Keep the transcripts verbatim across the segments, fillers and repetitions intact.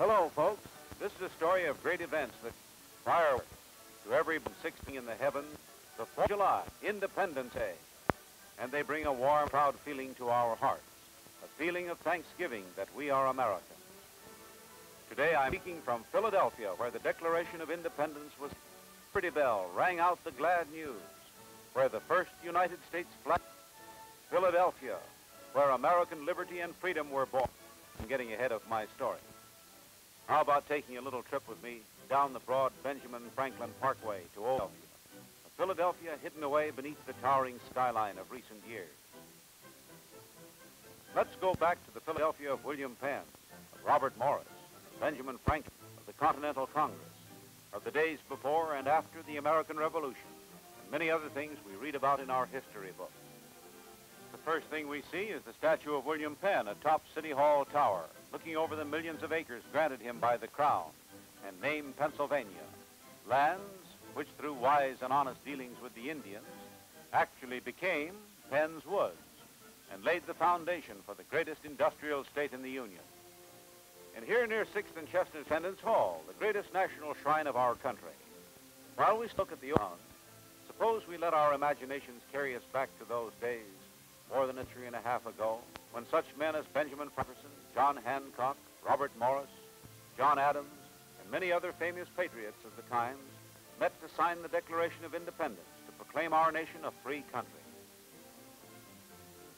Hello, folks. This is a story of great events that fireworks to every sixteen in the heavens, the fourth of July, Independence Day. And they bring a warm, proud feeling to our hearts, a feeling of thanksgiving that we are Americans. Today I'm speaking from Philadelphia, where the Declaration of Independence was. Liberty Bell rang out the glad news, where the first United States flag. Philadelphia, where American liberty and freedom were born. I'm getting ahead of my story. How about taking a little trip with me down the broad Benjamin Franklin Parkway to Old Philadelphia, Philadelphia hidden away beneath the towering skyline of recent years. Let's go back to the Philadelphia of William Penn, of Robert Morris, of Benjamin Franklin, of the Continental Congress, of the days before and after the American Revolution, and many other things we read about in our history books. The first thing we see is the statue of William Penn atop City Hall Tower, looking over the millions of acres granted him by the Crown, and named Pennsylvania, lands which through wise and honest dealings with the Indians actually became Penn's Woods, and laid the foundation for the greatest industrial state in the Union. And here near sixth and Chester, Independence Hall, the greatest national shrine of our country. While we look at the old, suppose we let our imaginations carry us back to those days more than a century and a half ago, when such men as Benjamin Franklin, John Hancock, Robert Morris, John Adams, and many other famous patriots of the times met to sign the Declaration of Independence to proclaim our nation a free country.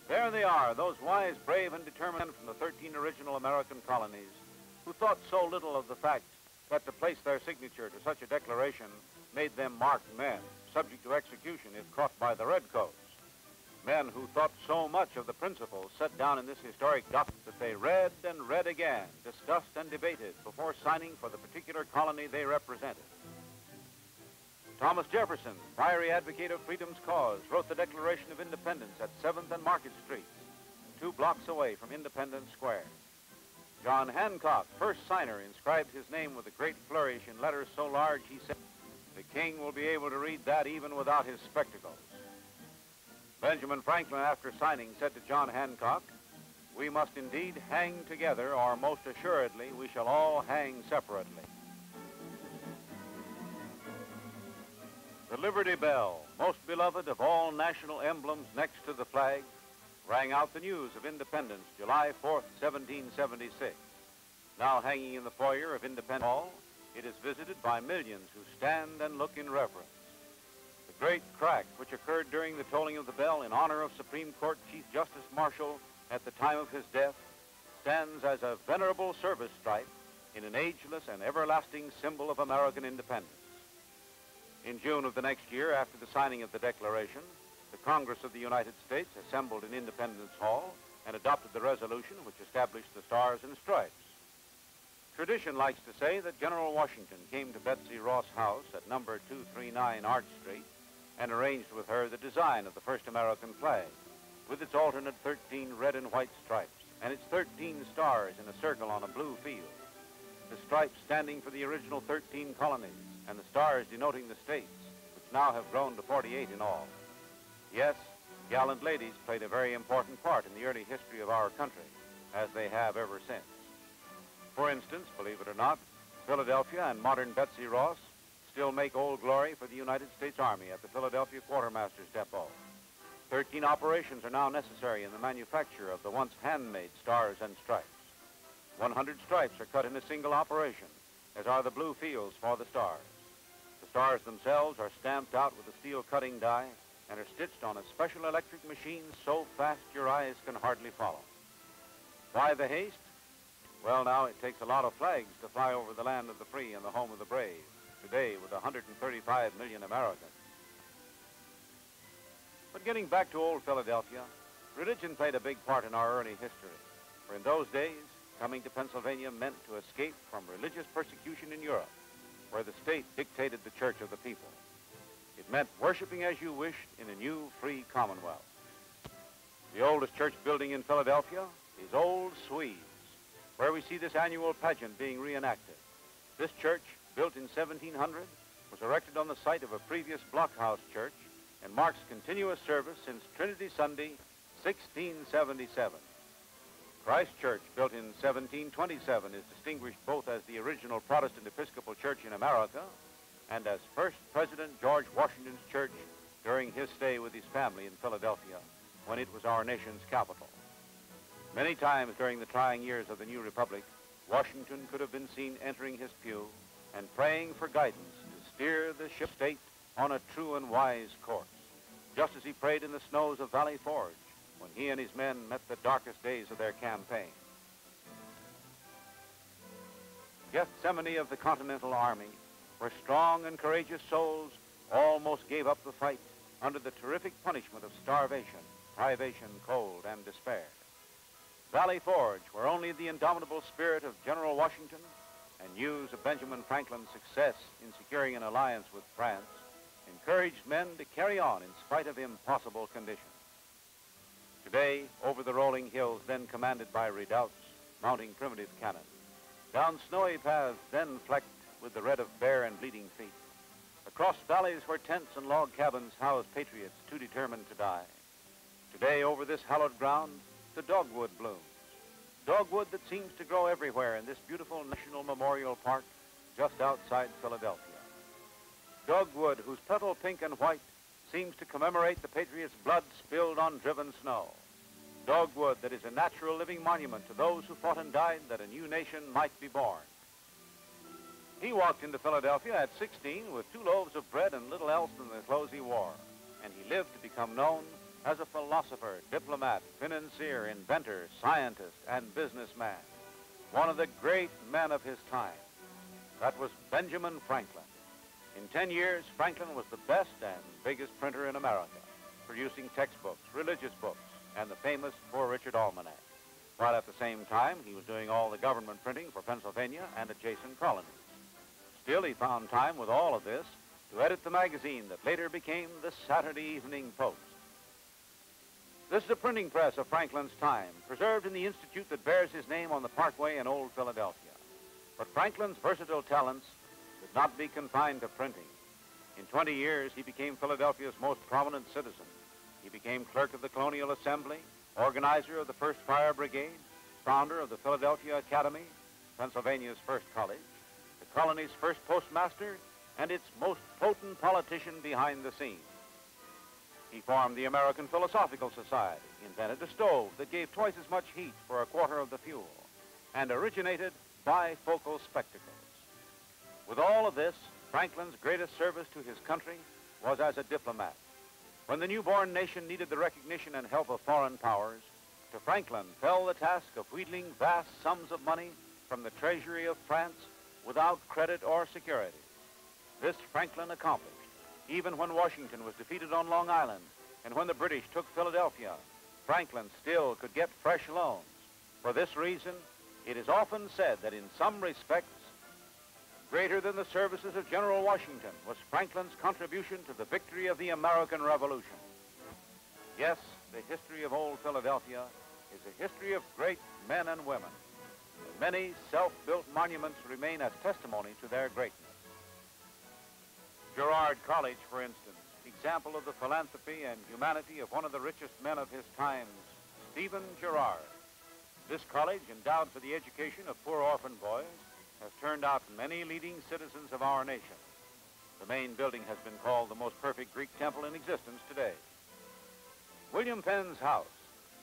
There they are, those wise, brave, and determined men from the thirteen original American colonies who thought so little of the fact that to place their signature to such a declaration made them marked men, subject to execution if caught by the redcoats. Men who thought so much of the principles set down in this historic document that they read and read again, discussed and debated before signing for the particular colony they represented. Thomas Jefferson, fiery advocate of freedom's cause, wrote the Declaration of Independence at seventh and Market Streets, two blocks away from Independence Square. John Hancock, first signer, inscribed his name with a great flourish in letters so large he said, "The king will be able to read that even without his spectacles." Benjamin Franklin, after signing, said to John Hancock, "We must indeed hang together, or most assuredly we shall all hang separately." The Liberty Bell, most beloved of all national emblems next to the flag, rang out the news of independence July fourth, seventeen seventy-six. Now hanging in the foyer of Independence Hall, it is visited by millions who stand and look in reverence. The great crack which occurred during the tolling of the bell in honor of Supreme Court Chief Justice Marshall at the time of his death stands as a venerable service stripe in an ageless and everlasting symbol of American independence. In June of the next year, after the signing of the Declaration, the Congress of the United States assembled in Independence Hall and adopted the resolution which established the Stars and Stripes. Tradition likes to say that General Washington came to Betsy Ross' house at number two thirty-nine Arch Street and arranged with her the design of the first American flag, with its alternate thirteen red and white stripes, and its thirteen stars in a circle on a blue field, the stripes standing for the original thirteen colonies, and the stars denoting the states, which now have grown to forty-eight in all. Yes, gallant ladies played a very important part in the early history of our country, as they have ever since. For instance, believe it or not, Philadelphia and modern Betsy Ross still make Old Glory for the United States Army at the Philadelphia Quartermaster's Depot. Thirteen operations are now necessary in the manufacture of the once handmade Stars and Stripes. one hundred stripes are cut in a single operation, as are the blue fields for the stars. The stars themselves are stamped out with a steel cutting die and are stitched on a special electric machine so fast your eyes can hardly follow. Why the haste? Well, now it takes a lot of flags to fly over the land of the free and the home of the brave, today with one hundred thirty-five million Americans. But getting back to old Philadelphia, religion played a big part in our early history, for in those days, coming to Pennsylvania meant to escape from religious persecution in Europe, where the state dictated the church of the people. It meant worshiping as you wished in a new free commonwealth. The oldest church building in Philadelphia is Old Swedes, where we see this annual pageant being reenacted. This church, built in seventeen hundred, was erected on the site of a previous blockhouse church and marks continuous service since Trinity Sunday, sixteen seventy-seven. Christ Church, built in seventeen twenty-seven, is distinguished both as the original Protestant Episcopal Church in America and as first President George Washington's church during his stay with his family in Philadelphia, when it was our nation's capital. Many times during the trying years of the new republic, Washington could have been seen entering his pew and praying for guidance to steer the ship state on a true and wise course, just as he prayed in the snows of Valley Forge when he and his men met the darkest days of their campaign. Gethsemane of the Continental Army, where strong and courageous souls almost gave up the fight under the terrific punishment of starvation, privation, cold, and despair. Valley Forge, where only the indomitable spirit of General Washington and news of Benjamin Franklin's success in securing an alliance with France encouraged men to carry on in spite of impossible conditions. Today, over the rolling hills then commanded by redoubts mounting primitive cannon, down snowy paths then flecked with the red of bare and bleeding feet, across valleys where tents and log cabins housed patriots too determined to die. Today, over this hallowed ground, the dogwood blooms, dogwood that seems to grow everywhere in this beautiful National Memorial Park just outside Philadelphia. Dogwood, whose petal pink and white seems to commemorate the patriots' blood spilled on driven snow. Dogwood that is a natural living monument to those who fought and died that a new nation might be born. He walked into Philadelphia at sixteen with two loaves of bread and little else than the clothes he wore, and he lived to become known as a philosopher, diplomat, financier, inventor, scientist, and businessman, one of the great men of his time. That was Benjamin Franklin. In ten years, Franklin was the best and biggest printer in America, producing textbooks, religious books, and the famous Poor Richard Almanac, while at the same time he was doing all the government printing for Pennsylvania and adjacent colonies. Still, he found time with all of this to edit the magazine that later became the Saturday Evening Post. This is a printing press of Franklin's time, preserved in the institute that bears his name on the parkway in Old Philadelphia. But Franklin's versatile talents did not be confined to printing. In twenty years, he became Philadelphia's most prominent citizen. He became clerk of the Colonial Assembly, organizer of the First Fire Brigade, founder of the Philadelphia Academy, Pennsylvania's first college, the colony's first postmaster, and its most potent politician behind the scenes. He formed the American Philosophical Society, invented a stove that gave twice as much heat for a quarter of the fuel, and originated bifocal spectacles. With all of this, Franklin's greatest service to his country was as a diplomat. When the newborn nation needed the recognition and help of foreign powers, to Franklin fell the task of wheedling vast sums of money from the treasury of France without credit or security. This Franklin accomplished, even when Washington was defeated on Long Island and when the British took Philadelphia. Franklin still could get fresh loans. For this reason, it is often said that in some respects, greater than the services of General Washington was Franklin's contribution to the victory of the American Revolution. Yes, the history of old Philadelphia is a history of great men and women. Many self-built monuments remain as testimony to their greatness. Girard College, for instance, example of the philanthropy and humanity of one of the richest men of his times, Stephen Girard. This college, endowed for the education of poor orphan boys, has turned out many leading citizens of our nation. The main building has been called the most perfect Greek temple in existence today. William Penn's house,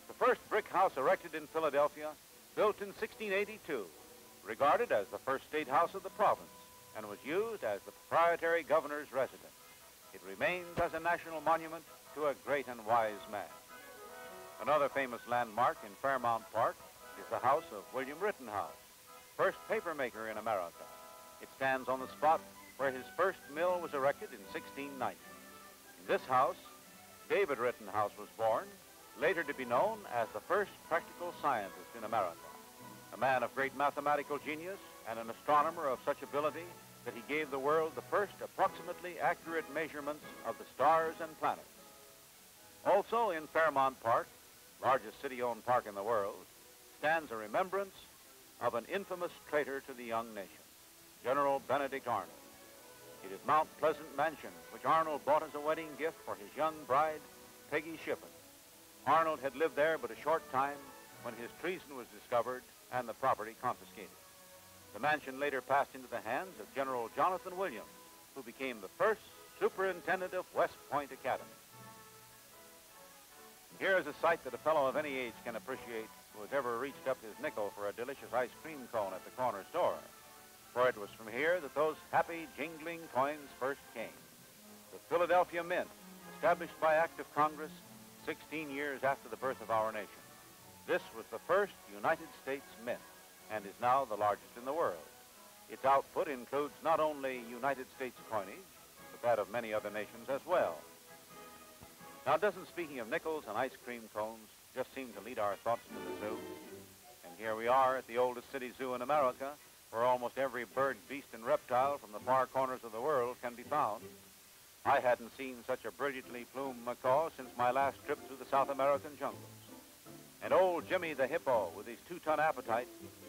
the first brick house erected in Philadelphia, built in sixteen eighty-two, regarded as the first state house of the province, and was used as the proprietary governor's residence. It remains as a national monument to a great and wise man. Another famous landmark in Fairmount Park is the house of William Rittenhouse, first papermaker in America. It stands on the spot where his first mill was erected in sixteen ninety. In this house, David Rittenhouse was born, later to be known as the first practical scientist in America, a man of great mathematical genius and an astronomer of such ability that he gave the world the first approximately accurate measurements of the stars and planets. Also in Fairmount Park, largest city-owned park in the world, stands a remembrance of an infamous traitor to the young nation, General Benedict Arnold. It is Mount Pleasant Mansion, which Arnold bought as a wedding gift for his young bride, Peggy Shippen. Arnold had lived there but a short time when his treason was discovered and the property confiscated. The mansion later passed into the hands of General Jonathan Williams, who became the first superintendent of West Point Academy. Here is a sight that a fellow of any age can appreciate who has ever reached up his nickel for a delicious ice cream cone at the corner store, for it was from here that those happy, jingling coins first came. The Philadelphia Mint, established by act of Congress sixteen years after the birth of our nation. This was the first United States mint and is now the largest in the world. Its output includes not only United States coinage, but that of many other nations as well. Now, doesn't speaking of nickels and ice cream cones just seem to lead our thoughts to the zoo? And here we are at the oldest city zoo in America, where almost every bird, beast, and reptile from the far corners of the world can be found. I hadn't seen such a brilliantly plumed macaw since my last trip through the South American jungles. And old Jimmy the hippo, with his two-ton appetite,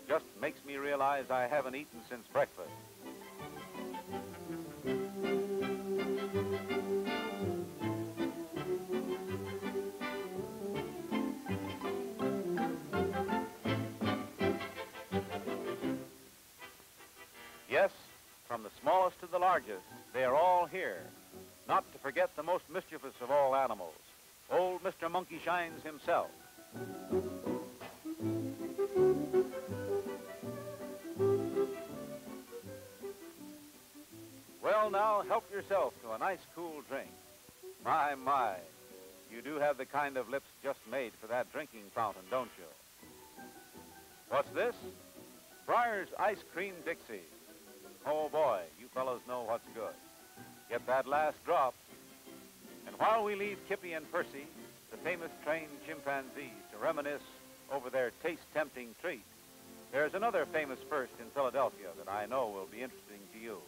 just makes me realize I haven't eaten since breakfast. Yes, from the smallest to the largest, they are all here. Not to forget the most mischievous of all animals, old Mister Monkeyshines himself. Well, now, help yourself to a nice cool drink. My, my, you do have the kind of lips just made for that drinking fountain, don't you? What's this? Breyer's Ice Cream Dixie. Oh, boy, you fellows know what's good. Get that last drop. And while we leave Kippy and Percy, the famous trained chimpanzees, to reminisce over their taste-tempting treat, there's another famous first in Philadelphia that I know will be interesting to you.